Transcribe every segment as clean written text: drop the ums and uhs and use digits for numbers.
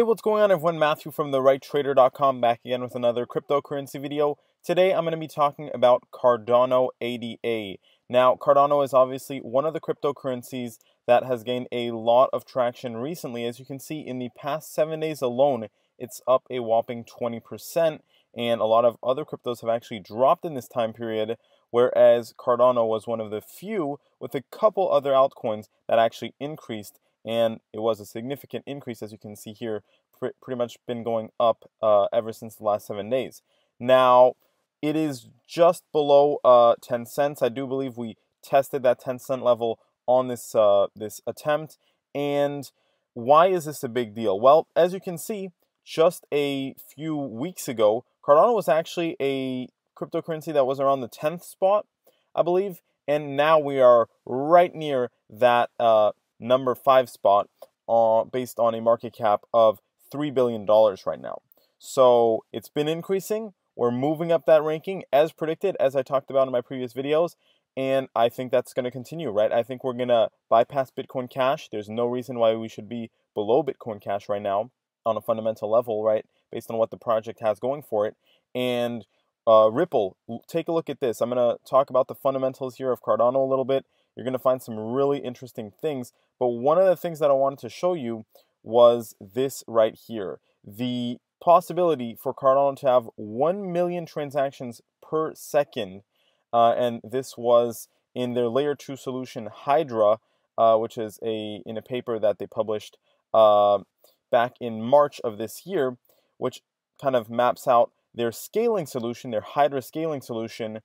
Hey, what's going on everyone? Matthew from theRightTrader.com back again with another cryptocurrency video. Today I'm going to be talking about Cardano ADA. Now, Cardano is obviously one of the cryptocurrencies that has gained a lot of traction recently. As you can see, in the past 7 days alone, it's up a whopping 20%, and a lot of other cryptos have actually dropped in this time period, whereas Cardano was one of the few with a couple other altcoins that actually increased. And it was a significant increase, as you can see here, pretty much been going up ever since the last 7 days. Now, it is just below 10 cents. I do believe we tested that 10 cent level on this, this attempt. And why is this a big deal? Well, as you can see, just a few weeks ago, Cardano was actually a cryptocurrency that was around the 10th spot, I believe. And now we are right near that number 5 spot based on a market cap of $3 billion right now. So it's been increasing. We're moving up that ranking as predicted, as I talked about in my previous videos. And I think that's going to continue, right? I think we're going to bypass Bitcoin Cash. There's no reason why we should be below Bitcoin Cash right now on a fundamental level, right? Based on what the project has going for it. And Ripple, take a look at this. I'm going to talk about the fundamentals here of Cardano a little bit. You're going to find some really interesting things. But one of the things that I wanted to show you was this right here. The possibility for Cardano to have 1 million transactions per second. And this was in their layer 2 solution, Hydra, which is in a paper that they published back in March of this year, which kind of maps out their scaling solution, their Hydra scaling solution,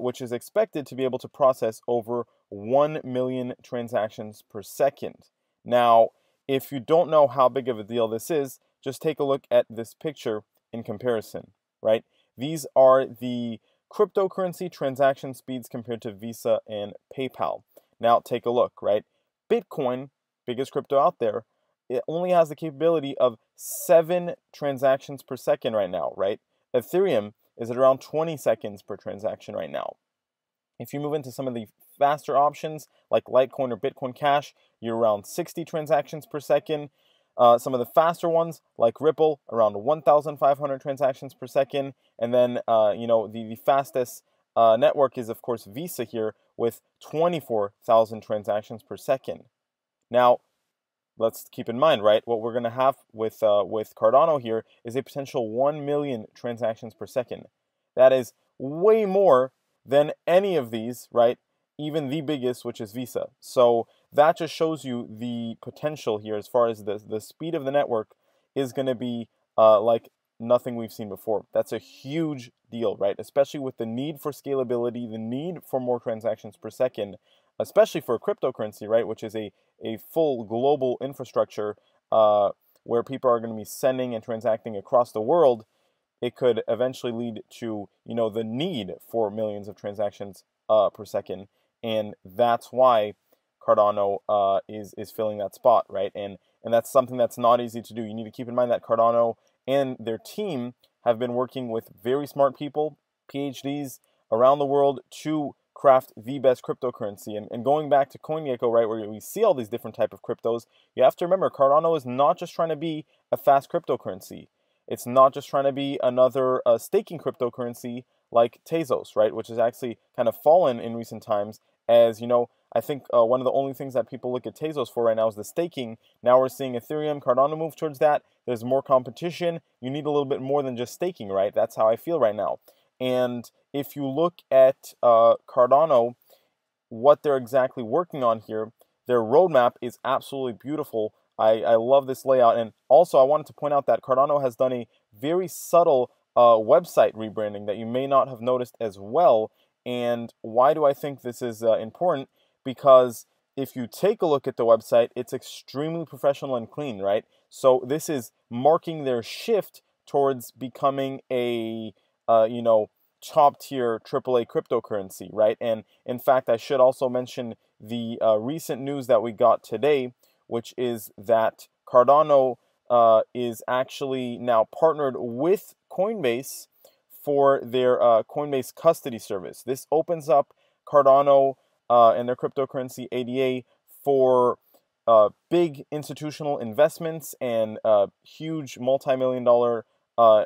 which is expected to be able to process over 1 million transactions per second. Now, if you don't know how big of a deal this is, just take a look at this picture in comparison, right? These are the cryptocurrency transaction speeds compared to Visa and PayPal. Now, take a look, right? Bitcoin, biggest crypto out there, it only has the capability of 7 transactions per second right now, right? Ethereum is at around 20 seconds per transaction right now. If you move into some of the faster options like Litecoin or Bitcoin Cash, you're around 60 transactions per second. Some of the faster ones like Ripple, around 1,500 transactions per second. And then, you know, the fastest network is, of course, Visa here with 24,000 transactions per second. Now, let's keep in mind, right, what we're going to have with Cardano here is a potential 1 million transactions per second. That is way more than any of these, right? Even the biggest, which is Visa. So that just shows you the potential here as far as the speed of the network is going to be like nothing we've seen before. That's a huge deal, right? Especially with the need for scalability, the need for more transactions per second, especially for a cryptocurrency, right? Which is a full global infrastructure where people are going to be sending and transacting across the world. It could eventually lead to, you know, the need for millions of transactions per second. And that's why Cardano is filling that spot, right? And that's something that's not easy to do. You need to keep in mind that Cardano and their team have been working with very smart people, PhDs around the world, to craft the best cryptocurrency. And going back to CoinGecko, right, where we see all these different type of cryptos, you have to remember Cardano is not just trying to be a fast cryptocurrency. It's not just trying to be another staking cryptocurrency like Tezos, right, which has actually kind of fallen in recent times. As you know, I think one of the only things that people look at Tezos for right now is the staking. Now we're seeing Ethereum, Cardano move towards that. There's more competition. You need a little bit more than just staking, right? That's how I feel right now. And if you look at Cardano, what they're exactly working on here, their roadmap is absolutely beautiful. I love this layout. And also, I wanted to point out that Cardano has done a very subtle website rebranding that you may not have noticed as well. And why do I think this is important? Because if you take a look at the website, it's extremely professional and clean, right? So this is marking their shift towards becoming a, you know, top-tier AAA cryptocurrency, right? And in fact, I should also mention the recent news that we got today, which is that Cardano is actually now partnered with Coinbase for their Coinbase custody service. This opens up Cardano and their cryptocurrency ADA for big institutional investments and huge multi-million-dollar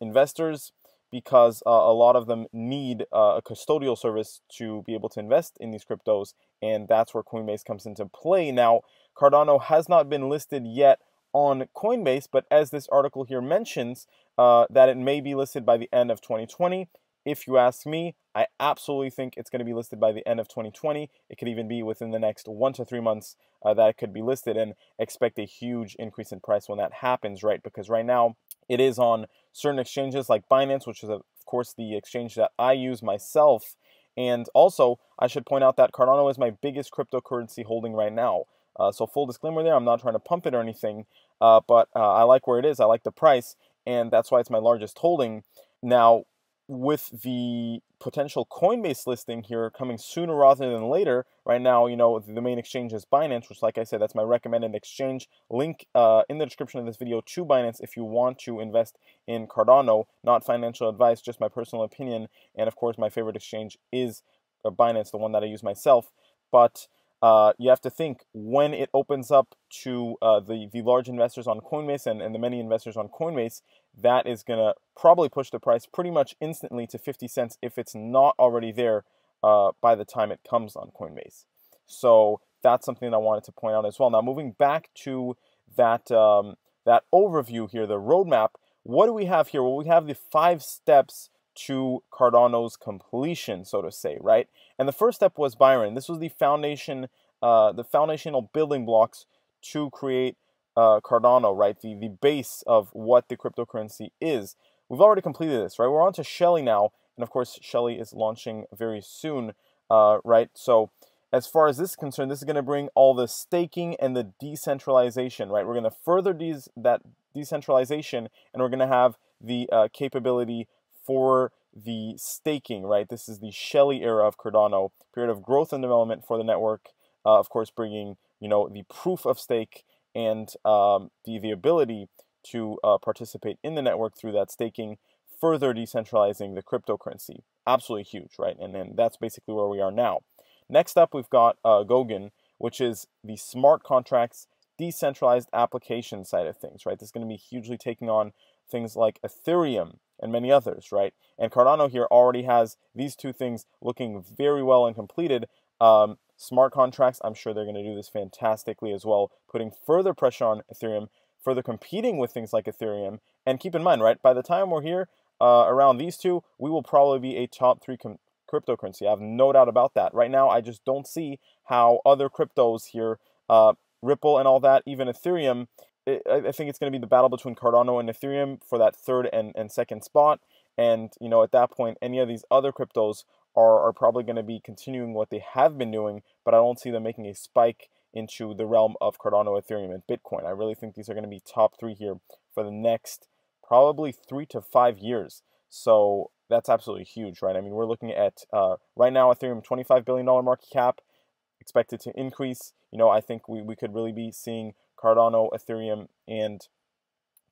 investors, because a lot of them need a custodial service to be able to invest in these cryptos, and that's where Coinbase comes into play. Now, Cardano has not been listed yet on Coinbase, but as this article here mentions, that it may be listed by the end of 2020. If you ask me, I absolutely think it's going to be listed by the end of 2020. It could even be within the next 1 to 3 months that it could be listed, and expect a huge increase in price when that happens, right? Because right now it is on certain exchanges like Binance, which is of course the exchange that I use myself. And also, I should point out that Cardano is my biggest cryptocurrency holding right now. So full disclaimer there, I'm not trying to pump it or anything, but I like where it is, I like the price, and that's why it's my largest holding. Now, with the potential Coinbase listing here coming sooner rather than later, right now, you know, the main exchange is Binance, which, like I said, that's my recommended exchange. Link in the description of this video to Binance if you want to invest in Cardano. Not financial advice, just my personal opinion. And of course, my favorite exchange is Binance, the one that I use myself. But you have to think, when it opens up to the large investors on Coinbase and the many investors on Coinbase, that is going to probably push the price pretty much instantly to 50 cents if it's not already there by the time it comes on Coinbase. So that's something that I wanted to point out as well. Now, moving back to that, that overview here, the roadmap, what do we have here? Well, we have the 5 steps to Cardano's completion, so to say, right? And the first step was Byron. This was the foundation, the foundational building blocks to create Cardano, right? The base of what the cryptocurrency is. We've already completed this, right? We're on to Shelley now, and of course, Shelley is launching very soon, right? So as far as this is concerned, this is going to bring all the staking and the decentralization, right? We're going to further that decentralization, and we're going to have the capability for the staking, right? This is the Shelley era of Cardano, period of growth and development for the network, of course, bringing, you know, the proof of stake and the ability to participate in the network through that staking, further decentralizing the cryptocurrency. Absolutely huge, right? And that's basically where we are now. Next up, we've got Goguen, which is the smart contracts, decentralized application side of things, right? This is going to be hugely taking on things like Ethereum and many others, right? And Cardano here already has these 2 things looking very well and completed. Smart contracts, I'm sure they're going to do this fantastically as well, putting further pressure on Ethereum, further competing with things like Ethereum. And keep in mind, right, by the time we're here around these 2, we will probably be a top 3 cryptocurrency. I have no doubt about that. Right now, I just don't see how other cryptos here, Ripple and all that, even Ethereum, I think it's going to be the battle between Cardano and Ethereum for that 3rd and 2nd spot. And, you know, at that point, any of these other cryptos are probably going to be continuing what they have been doing, but I don't see them making a spike into the realm of Cardano, Ethereum, and Bitcoin. I really think these are going to be top 3 here for the next probably 3 to 5 years. So that's absolutely huge, right? I mean, we're looking at, right now, Ethereum, $25 billion market cap, expected to increase. You know, I think we could really be seeing Cardano, Ethereum, and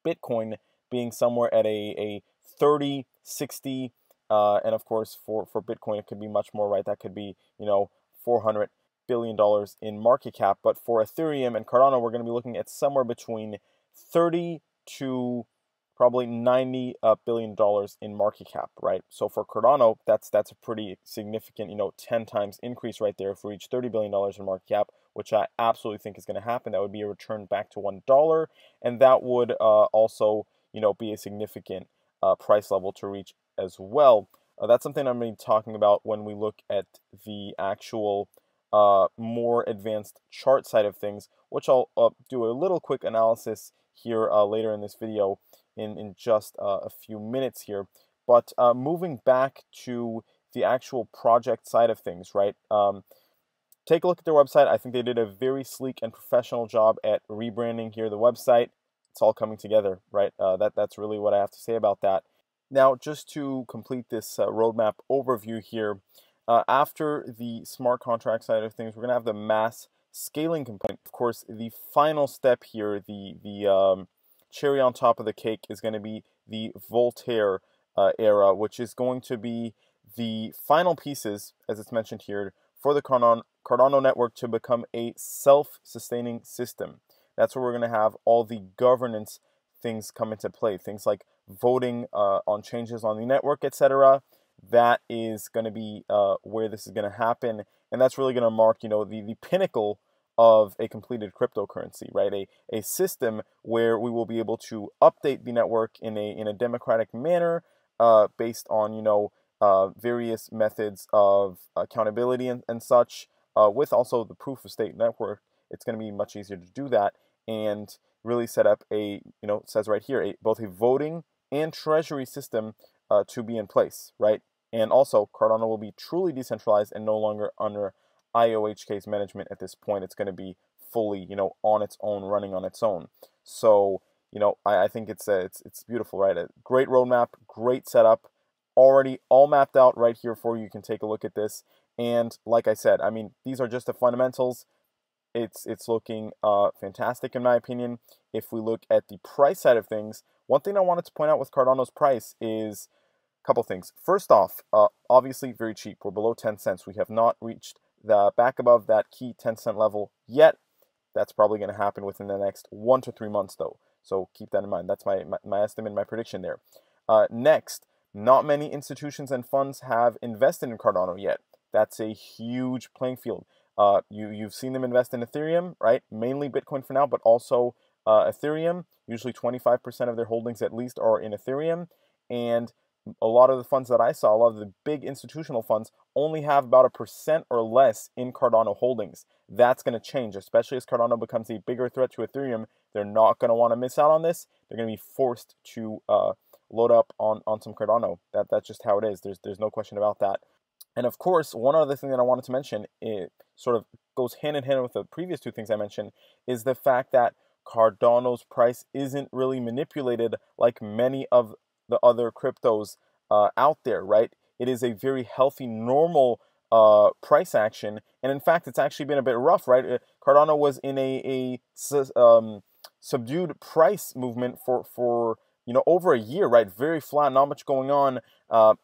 Bitcoin being somewhere at a 30, 60, and of course for Bitcoin, it could be much more, right? That could be, you know, $400 billion in market cap. But for Ethereum and Cardano, we're going to be looking at somewhere between 30 to probably $90 billion in market cap, right? So for Cardano, that's a pretty significant, you know, 10 times increase right there. If we reach $30 billion in market cap, which I absolutely think is going to happen, that would be a return back to $1, and that would also, you know, be a significant price level to reach as well. That's something I'm going to be talking about when we look at the actual more advanced chart side of things, which I'll do a little quick analysis here later in this video. In just a few minutes here. But moving back to the actual project side of things, right? Take a look at their website. I think they did a very sleek and professional job at rebranding here the website. It's all coming together, right? That's really what I have to say about that. Now, just to complete this roadmap overview here, after the smart contract side of things, we're gonna have the mass scaling component. Of course, the final step here, the cherry on top of the cake, is going to be the Voltaire era, which is going to be the final pieces, as it's mentioned here, for the Cardano network to become a self-sustaining system. That's where we're going to have all the governance things come into play, things like voting on changes on the network, etc. That is going to be where this is going to happen, and that's really going to mark, you know, the pinnacle of a completed cryptocurrency, right? A system where we will be able to update the network in a democratic manner, based on, you know, various methods of accountability and such, with also the proof of stake network. It's going to be much easier to do that and really set up a, you know, it says right here, both a voting and treasury system to be in place, right? And also Cardano will be truly decentralized and no longer under IOHK's management at this point. It's going to be fully, you know, on its own, running on its own. So, you know, I think it's beautiful, right? A great roadmap, great setup, already all mapped out right here for you. You can take a look at this. And like I said, I mean, these are just the fundamentals. It's looking fantastic in my opinion. If we look at the price side of things, one thing I wanted to point out with Cardano's price is a couple things. First off, obviously very cheap. We're below 10 cents. We have not reached back above that key 10-cent level yet. That's probably going to happen within the next 1 to 3 months though. So keep that in mind. That's my estimate, my prediction there. Next, not many institutions and funds have invested in Cardano yet. That's a huge playing field. You've seen them invest in Ethereum, right? Mainly Bitcoin for now, but also Ethereum. Usually 25% of their holdings at least are in Ethereum. And a lot of the funds that I saw, a lot of the big institutional funds, only have about 1% or less in Cardano holdings. That's going to change, especially as Cardano becomes a bigger threat to Ethereum. They're not going to want to miss out on this. They're going to be forced to load up on some Cardano. That's just how it is. There's no question about that. And of course, one other thing that I wanted to mention, it sort of goes hand in hand with the previous two things I mentioned, is the fact that Cardano's price isn't really manipulated like many of the other cryptos out there, right? It is a very healthy, normal price action. And in fact, it's actually been a bit rough, right? Cardano was in a subdued price movement for you know, over a year, right? Very flat, not much going on,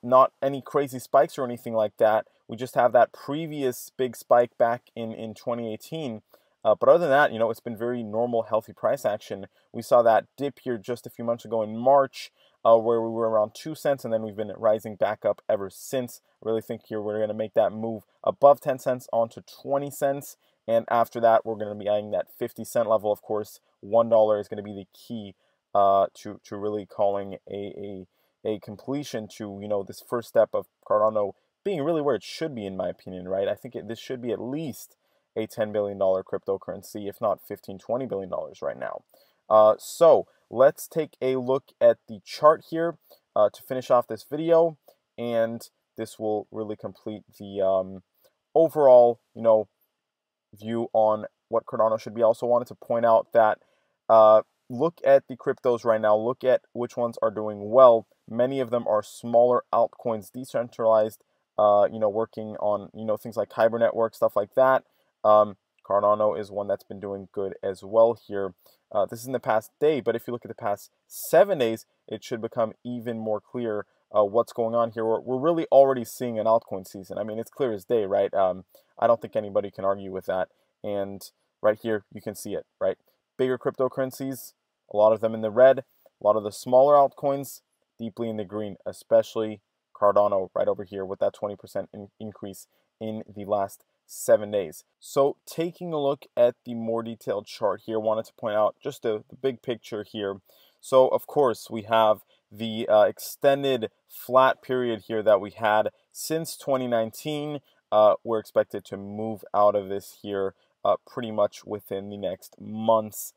not any crazy spikes or anything like that. We just have that previous big spike back in 2018. But other than that, you know, it's been very normal, healthy price action. We saw that dip here just a few months ago in March, where we were around 2 cents, and then we've been rising back up ever since. I really think here we're going to make that move above 10 cents onto 20 cents. And after that, we're going to be eyeing that 50-cent level. Of course, $1 is going to be the key to really calling a completion to, you know, this first step of Cardano being really where it should be, in my opinion, right? I think this should be at least a $10 billion cryptocurrency, if not $15, $20 billion right now. So let's take a look at the chart here to finish off this video, and this will really complete the overall, you know, view on what Cardano should be. I also wanted to point out that look at the cryptos right now. Look at which ones are doing well. Many of them are smaller altcoins, decentralized, you know, working on, you know, things like Kyber Network, stuff like that. Cardano is one that's been doing good as well here. This is in the past day, but if you look at the past 7 days, it should become even more clear what's going on here. We're really already seeing an altcoin season. I mean, it's clear as day, right? I don't think anybody can argue with that. And right here, you can see it, right? Bigger cryptocurrencies, a lot of them in the red, a lot of the smaller altcoins deeply in the green, especially Cardano right over here with that 20% increase in the last 7 days. So taking a look at the more detailed chart here, wanted to point out just the big picture here. So of course we have the extended flat period here that we had since 2019. We're expected to move out of this here pretty much within the next months,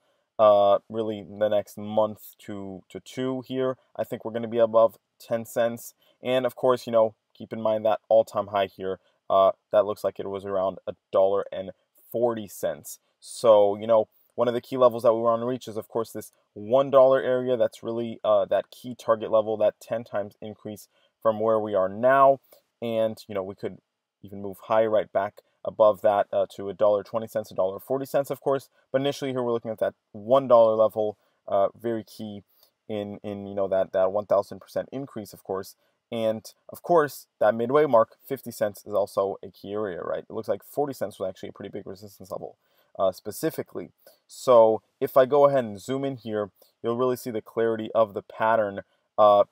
really the next month to two here. I think we're going to be above 10 cents. And of course, you know, keep in mind that all-time high here, that looks like it was around $1.40. So, you know, one of the key levels that we were on reach is, of course, this $1 area. That's really that key target level, that 10 times increase from where we are now. And, you know, we could even move higher right back above that to $1.20, $1.40, of course. But initially here we're looking at that $1 level, very key in you know that 1,000% increase, of course. And of course, that midway mark, 50 cents is also a key area, right? It looks like 40 cents was actually a pretty big resistance level specifically. So if I go ahead and zoom in here, you'll really see the clarity of the pattern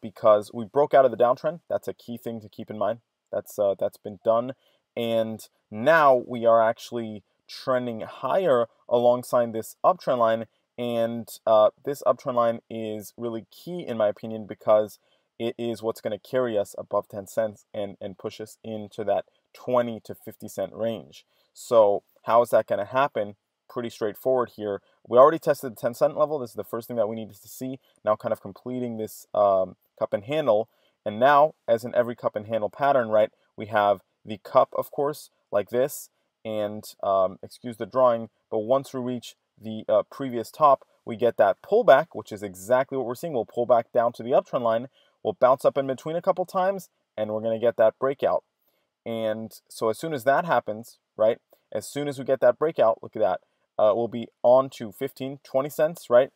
because we broke out of the downtrend. That's a key thing to keep in mind. That's been done. And now we are actually trending higher alongside this uptrend line. And this uptrend line is really key in my opinion because it is what's going to carry us above 10 cents and push us into that 20 to 50 cent range. So how is that going to happen? Pretty straightforward here. We already tested the 10 cent level. This is the first thing that we needed to see. Now kind of completing this cup and handle. And now, as in every cup and handle pattern, right, we have the cup, of course, like this. And excuse the drawing, but once we reach the previous top, we get that pullback, which is exactly what we're seeing. We'll pull back down to the uptrend line. We'll bounce up in between a couple times, and we're going to get that breakout. And so as soon as that happens, right, as soon as we get that breakout, look at that, we'll be on to 15, 20 cents, right?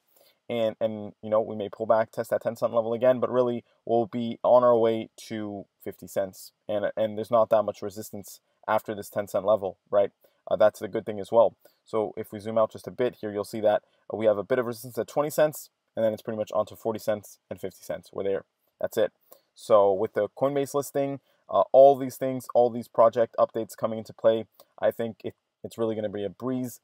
And you know, we may pull back, test that 10 cent level again, but really we'll be on our way to 50 cents. And there's not that much resistance after this 10 cent level, right? That's the good thing as well. So if we zoom out just a bit here, you'll see that we have a bit of resistance at 20 cents, and then it's pretty much on to 40 cents and 50 cents. We're there. That's it. So with the Coinbase listing, all these things, all these project updates coming into play, I think it's really going to be a breeze.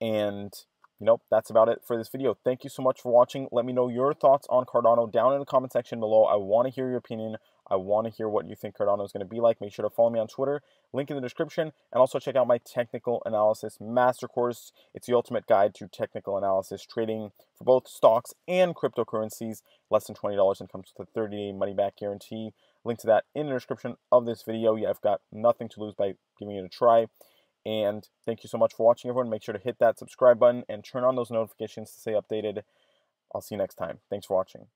And, you know, that's about it for this video. Thank you so much for watching. Let me know your thoughts on Cardano down in the comment section below. I want to hear your opinion. I want to hear what you think Cardano is going to be like. Make sure to follow me on Twitter, link in the description, and also check out my Technical Analysis Master Course. It's the ultimate guide to technical analysis trading for both stocks and cryptocurrencies. Less than $20 and comes with a 30-day money-back guarantee. Link to that in the description of this video. Yeah, I've got nothing to lose by giving it a try. And thank you so much for watching, everyone. Make sure to hit that subscribe button and turn on those notifications to stay updated. I'll see you next time. Thanks for watching.